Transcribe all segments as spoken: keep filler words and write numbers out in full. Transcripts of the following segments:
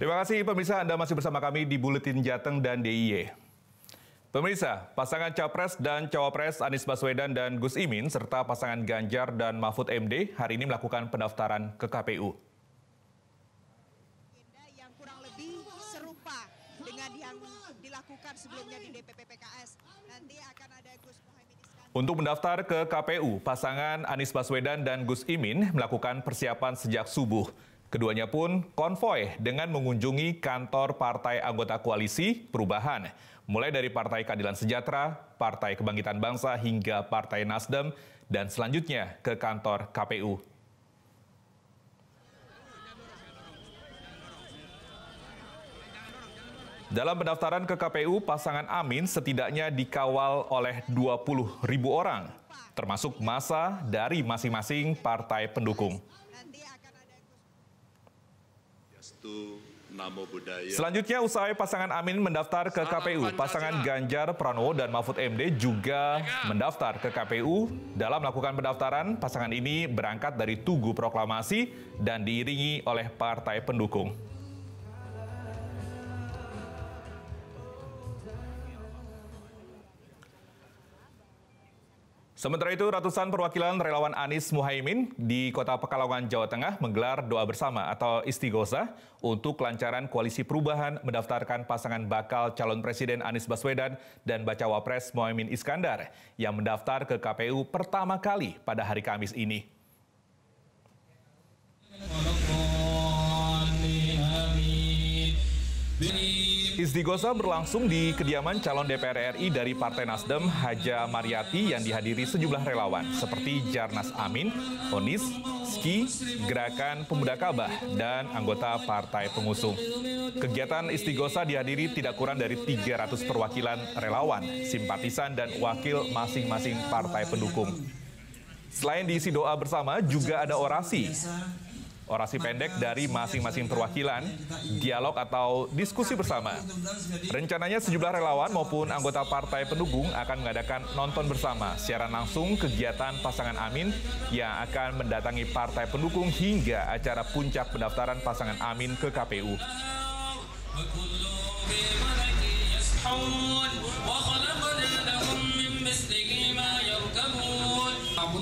Terima kasih pemirsa, Anda masih bersama kami di Buletin Jateng dan D I Y. Pemirsa, pasangan Capres dan Cawapres Anies Baswedan dan Gus Imin serta pasangan Ganjar dan Mahfud M D hari ini melakukan pendaftaran ke K P U. ...yang kurang lebih serupa dengan yang dilakukan sebelumnya di D P P P K S. Nanti akan ada Gus Muhaimin Iskandar. Untuk mendaftar ke K P U, pasangan Anies Baswedan dan Gus Imin melakukan persiapan sejak subuh. Keduanya pun konvoy dengan mengunjungi kantor partai anggota koalisi perubahan, mulai dari Partai Keadilan Sejahtera, Partai Kebangkitan Bangsa, hingga Partai NasDem, dan selanjutnya ke kantor K P U. Dalam pendaftaran ke K P U, pasangan Amin setidaknya dikawal oleh dua puluh ribu orang, termasuk massa dari masing-masing partai pendukung. Selanjutnya usai pasangan Amin mendaftar ke K P U, pasangan Ganjar Pranowo dan Mahfud M D juga mendaftar ke K P U. Dalam melakukan pendaftaran, pasangan ini berangkat dari Tugu Proklamasi dan diiringi oleh partai pendukung. Sementara itu, ratusan perwakilan relawan Anies Muhaimin di Kota Pekalongan, Jawa Tengah menggelar doa bersama atau istighosah untuk kelancaran koalisi perubahan mendaftarkan pasangan bakal calon presiden Anies Baswedan dan bacawa pres Muhaimin Iskandar yang mendaftar ke K P U pertama kali pada hari Kamis ini. Istighosah berlangsung di kediaman calon D P R R I dari Partai NasDem, Haja Mariati, yang dihadiri sejumlah relawan seperti Jarnas Amin, Onis, Ski, Gerakan Pemuda Kabah, dan anggota partai pengusung. Kegiatan istighosah dihadiri tidak kurang dari tiga ratus perwakilan relawan, simpatisan, dan wakil masing-masing partai pendukung. Selain diisi doa bersama, juga ada orasi. Orasi pendek dari masing-masing perwakilan, dialog atau diskusi bersama. Rencananya sejumlah relawan maupun anggota partai pendukung akan mengadakan nonton bersama siaran langsung kegiatan pasangan Amin yang akan mendatangi partai pendukung hingga acara puncak pendaftaran pasangan Amin ke K P U.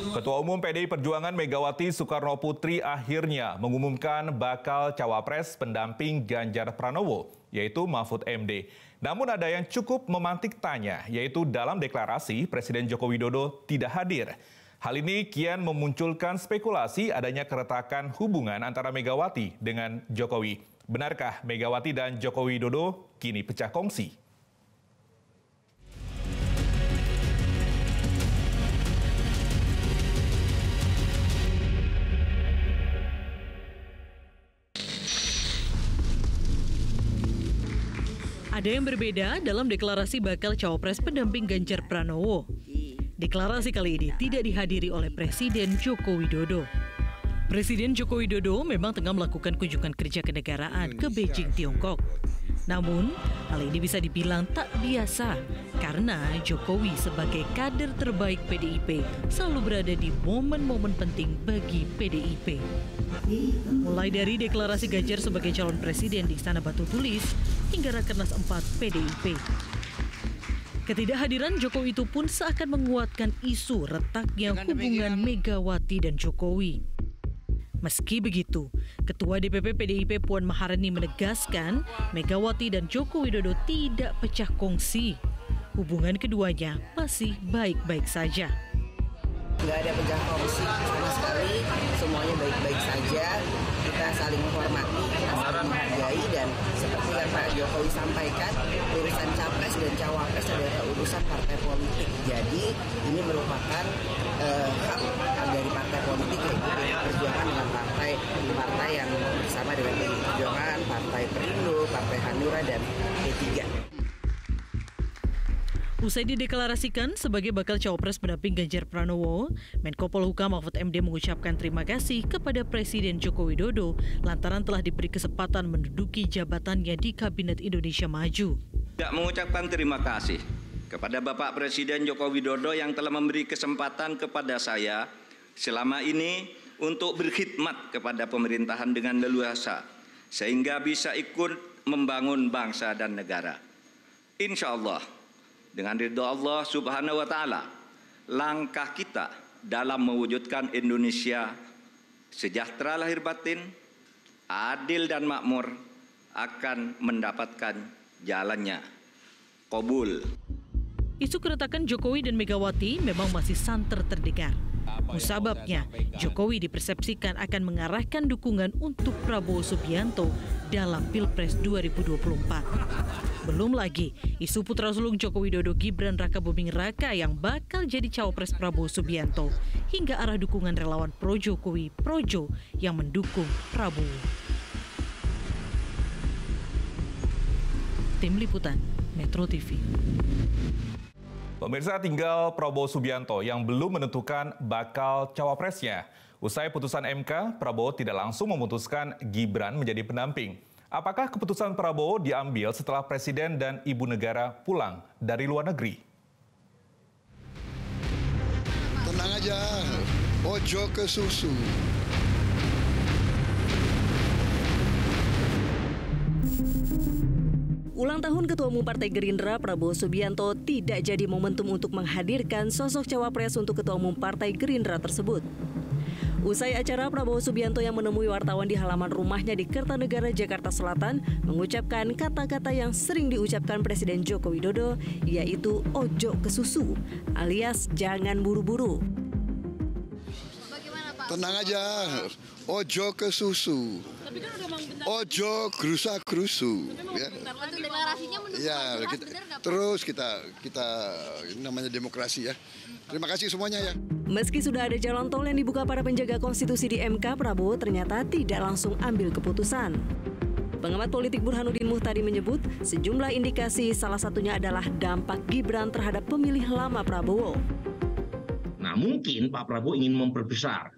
Ketua Umum P D I Perjuangan Megawati Soekarnoputri akhirnya mengumumkan bakal cawapres pendamping Ganjar Pranowo, yaitu Mahfud M D. Namun ada yang cukup memantik tanya, yaitu dalam deklarasi Presiden Joko Widodo tidak hadir. Hal ini kian memunculkan spekulasi adanya keretakan hubungan antara Megawati dengan Jokowi. Benarkah Megawati dan Joko Widodo kini pecah kongsi? Ada yang berbeda dalam deklarasi bakal cawapres pendamping Ganjar Pranowo. Deklarasi kali ini tidak dihadiri oleh Presiden Joko Widodo. Presiden Joko Widodo memang tengah melakukan kunjungan kerja kenegaraan ke Beijing, Tiongkok. Namun, hal ini bisa dibilang tak biasa karena Jokowi sebagai kader terbaik P D I P selalu berada di momen-momen penting bagi P D I P. Mulai dari deklarasi Ganjar sebagai calon presiden di Istana Batu Tulis, hingga Rakernas empat P D I P. Ketidakhadiran Jokowi itu pun seakan menguatkan isu retaknya hubungan Megawati dan Jokowi. Meski begitu, Ketua D P P P D I P Puan Maharani menegaskan Megawati dan Joko Widodo tidak pecah kongsi. Hubungan keduanya masih baik-baik saja. Nggak ada pecah kongsi sama sekali, semuanya baik-baik saja. Kita saling menghormati, saling menghargai, dan seperti yang Pak Jokowi sampaikan, urusan capres dan cawapres adalah urusan partai politik. Jadi ini merupakan eh, hak dari partai politik, yaitu perjuangan dengan partai partai yang bersama dengan P D I Perjuangan, Partai Perindo, Partai Hanura, dan P tiga. Usai dideklarasikan sebagai bakal cawapres pendamping Ganjar Pranowo, Menko Polhukam Mahfud M D mengucapkan terima kasih kepada Presiden Joko Widodo lantaran telah diberi kesempatan menduduki jabatannya di Kabinet Indonesia Maju. Tidak mengucapkan terima kasih kepada Bapak Presiden Joko Widodo yang telah memberi kesempatan kepada saya selama ini untuk berkhidmat kepada pemerintahan dengan leluasa sehingga bisa ikut membangun bangsa dan negara. Insya Allah, dengan ridho Allah Subhanahu wa Ta'ala, langkah kita dalam mewujudkan Indonesia sejahtera lahir batin, adil dan makmur akan mendapatkan jalannya. Kobul. Isu keretakan Jokowi dan Megawati memang masih santer terdengar. Musababnya, Jokowi dipersepsikan akan mengarahkan dukungan untuk Prabowo Subianto dalam Pilpres dua ribu dua puluh empat. Belum lagi, isu putra sulung Joko Widodo Gibran Rakabuming Raka yang bakal jadi cawapres Prabowo Subianto, hingga arah dukungan relawan pro-Jokowi Projo yang mendukung Prabowo. Tim Liputan, Metro T V. Pemirsa, tinggal Prabowo Subianto yang belum menentukan bakal cawapresnya. Usai putusan M K, Prabowo tidak langsung memutuskan Gibran menjadi pendamping. Apakah keputusan Prabowo diambil setelah Presiden dan Ibu Negara pulang dari luar negeri? Tenang aja, ojo ke susu. Ulang tahun Ketua Umum Partai Gerindra Prabowo Subianto tidak jadi momentum untuk menghadirkan sosok cawapres untuk Ketua Umum Partai Gerindra tersebut. Usai acara, Prabowo Subianto yang menemui wartawan di halaman rumahnya di Kertanegara, Jakarta Selatan, mengucapkan kata-kata yang sering diucapkan Presiden Joko Widodo, yaitu ojo ke susu, alias jangan buru-buru. Tenang aja, ojo ke susu. Ojo gerusa gerusu, ya. Ya, kita, terus kita kita ini namanya demokrasi, ya. Terima kasih semuanya, ya. Meski sudah ada jalan tol yang dibuka para penjaga konstitusi di M K, Prabowo ternyata tidak langsung ambil keputusan. Pengamat politik Burhanuddin Muhtadi menyebut sejumlah indikasi, salah satunya adalah dampak Gibran terhadap pemilih lama Prabowo. Nah, mungkin Pak Prabowo ingin memperbesar,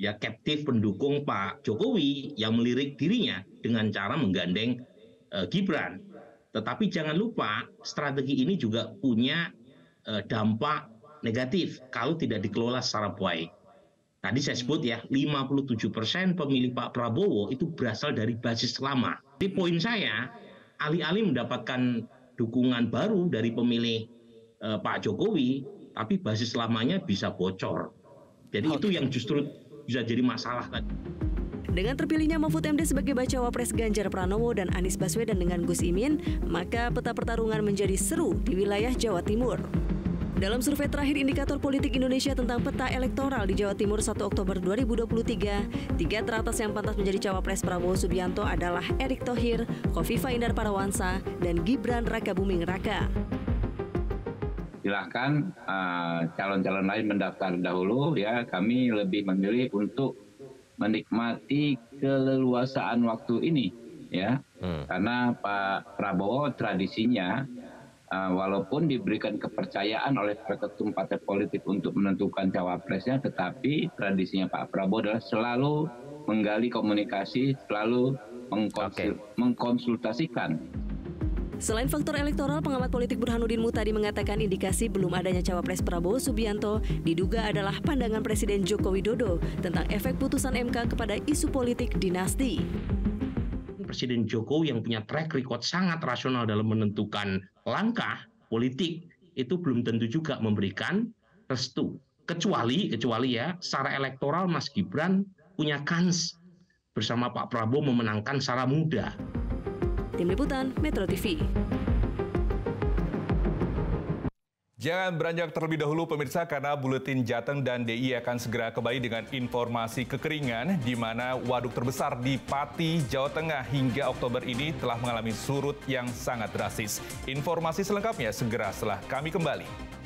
ya, captive pendukung Pak Jokowi yang melirik dirinya dengan cara menggandeng uh, Gibran. Tetapi jangan lupa, strategi ini juga punya uh, dampak negatif kalau tidak dikelola secara baik. Tadi saya sebut, ya, lima puluh tujuh persen pemilih Pak Prabowo itu berasal dari basis lama. Jadi poin saya, alih-alih mendapatkan dukungan baru dari pemilih uh, Pak Jokowi, tapi basis lamanya bisa bocor. Jadi okay, itu yang justru bisa jadi masalah tadi. Dengan terpilihnya Mahfud M D sebagai bacawa pres Ganjar Pranowo dan Anies Baswedan dengan Gus Imin, maka peta pertarungan menjadi seru di wilayah Jawa Timur. Dalam survei terakhir Indikator Politik Indonesia tentang peta elektoral di Jawa Timur satu Oktober dua ribu dua puluh tiga, tiga teratas yang pantas menjadi cawapres Prabowo Subianto adalah Erick Thohir, Kofifa Indar Parawansa, dan Gibran Rakabuming Raka. Silahkan calon-calon uh, lain mendaftar dahulu, ya. Kami lebih memilih untuk menikmati keleluasaan waktu ini, ya. Hmm. Karena Pak Prabowo tradisinya uh, walaupun diberikan kepercayaan oleh ketum partai politik untuk menentukan cawapresnya, tetapi tradisinya Pak Prabowo adalah selalu menggali komunikasi, selalu mengkonsul okay. mengkonsultasikan. Selain faktor elektoral, pengamat politik Burhanuddin Muhtadi mengatakan indikasi belum adanya cawapres Prabowo Subianto diduga adalah pandangan Presiden Joko Widodo tentang efek putusan M K kepada isu politik dinasti. Presiden Jokowi yang punya track record sangat rasional dalam menentukan langkah politik itu belum tentu juga memberikan restu. Kecuali, kecuali ya, secara elektoral Mas Gibran punya kans bersama Pak Prabowo memenangkan secara mudah. Tim Liputan, Metro T V. Jangan beranjak terlebih dahulu pemirsa, karena Buletin Jateng dan D I akan segera kembali dengan informasi kekeringan, di mana waduk terbesar di Pati, Jawa Tengah hingga Oktober ini telah mengalami surut yang sangat drastis. Informasi selengkapnya segera setelah kami kembali.